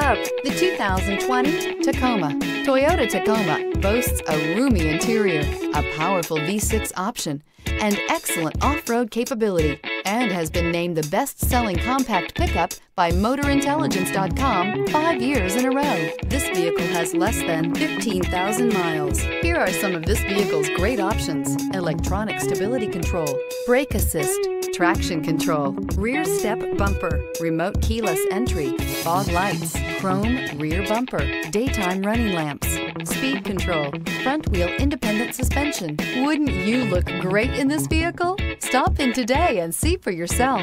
love the 2020 Tacoma. Toyota Tacoma boasts a roomy interior, a powerful V6 option, and excellent off-road capability, and has been named the best-selling compact pickup by MotorIntelligence.com 5 years in a row. This vehicle has less than 15,000 miles. Here are some of this vehicle's great options: electronic stability control, brake assist, traction control, rear step bumper, remote keyless entry, fog lights, chrome rear bumper, daytime running lamps, speed control, front wheel independent suspension. Wouldn't you look great in this vehicle? Stop in today and see for yourself.